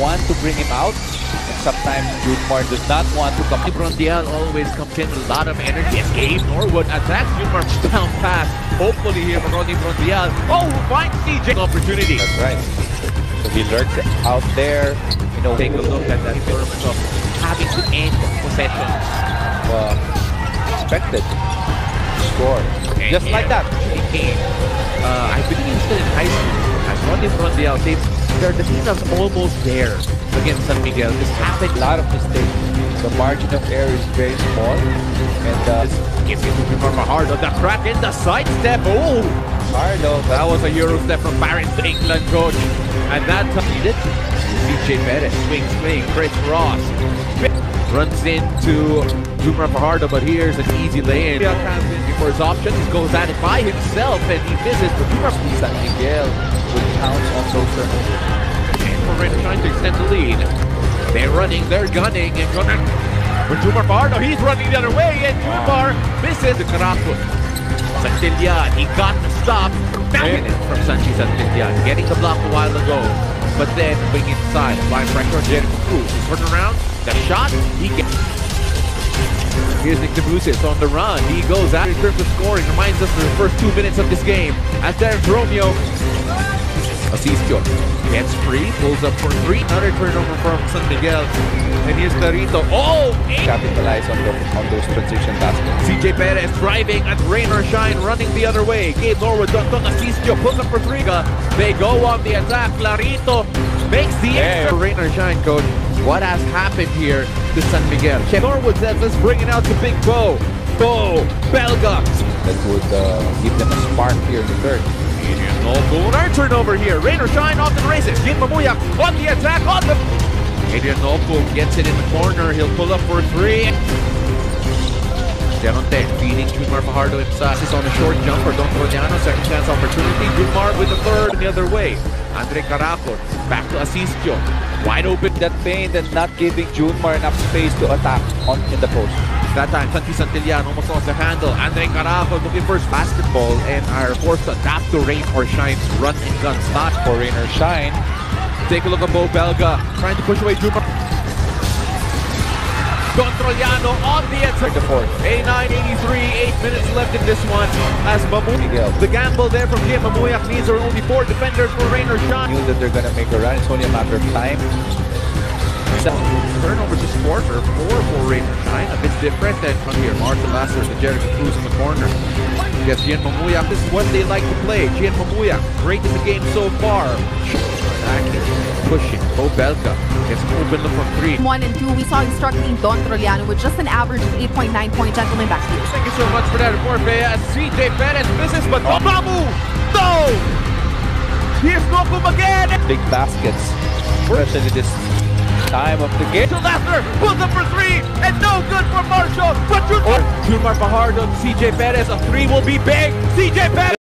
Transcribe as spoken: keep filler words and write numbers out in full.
want to bring him out, and sometimes June Mar does not want to come in. Brondial always comes in with a lot of energy, and Gabe Norwood attacks June Mar down fast. Hopefully here for Rodney Brondial. Oh, finds C J opportunity. That's right. So he lurks out there. You know, take a look at that tournament of having to end possession. Uh, expected score. And just like that. He uh, I believe he's still in high school. Rodney Brondial, the team is almost there against San Miguel. This happened. A lot of mistakes. The margin of error is very small. And uh, this gives it to June Mar Fajardo. The crack in the sidestep. Oh! Fajardo. That was a Euro step from Paris to England, coach. And that's needed. C J. Perez. Swing, swing. Chris Ross runs into June Mar Fajardo, but here's an easy lay in. Before his options, he goes at it by himself and he misses. But June Mar San Miguel would count on those turnovers. And for Rain or Shine to extend the lead. They're running, they're gunning, and gunning. For June Mar Fajardo, he's running the other way, and June Mar misses. The Caracol. Santillan, he got the stop. Backing it from Sanchez Santillan, getting the block a while ago. But then, wing inside, by Franco Jericho Cruz. Turn around, the shot, he gets. Here's Nick Tabuses on the run. He goes out in terms of scoring. Reminds us of the first two minutes of this game. As Terrence Romeo. Asistio gets free, pulls up for three. Another turnover from San Miguel. And here's Tarito. Oh! Capitalize on, the, on those transition baskets. C J. Perez driving at Rain or Shine, running the other way. Gabe Norwood, Don Asistio pulls up for three. They go on the attack. Clarito makes the extra. Rain or Shine, coach. What has happened here to San Miguel? Norwood says, let's bring it out to Big Bo. Bo Belga. That would uh, give them a spark here in the third. Adrian Nopo, another turnover here. Rain or Shine off to the races. Gian Mamuyac on the attack, on the... Adrian Nopo gets it in the corner. He'll pull up for three. Demonte feeding June Mar Fajardo himself. Is on a short jump for Don Corriano. Second chance opportunity. June Mar with the third the other way. Andre Caracol back to Asistio. Wide open. That paint and not giving June Mar enough space to attack on in the post. That time, Santi Santillan almost lost the handle. Andre Caracol looking for his basketball and are forced to adapt to Rain or Shine's run and gun spot. For Rain or Shine, take a look at Bo Belga trying to push away June Mar. Don Trollano on the attack. eighty-nine eighty-three, eight minutes left in this one. As Mamuyac, the gamble there from Jim Mabuyang means there are only four defenders for Rain or Shine. Knew that they're going to make a run. It's only a matter of time. Turnover to score for four for Rain or Shine. A bit different than from here. Rachel Lassner to Jericho Cruz in the corner. Yes, Gian Mamuyac. This is what they like to play. Gian Mamuyac, great in the game so far. Pushing. Bo Belka gets open look from three. One and two. We saw him struggling Don Trollano with just an average of eight point nine point. Gentlemen, back to you. Thank you so much for that report, Bea. C J. Perez misses, but oh, Mamu! No! Here's Nopo again! Big baskets. Especially this time of the game. Rachel Lassner pulls up for three, and no good for Marshall. But June Mar Fajardo, C J. Perez, a three will be big. C J. Perez.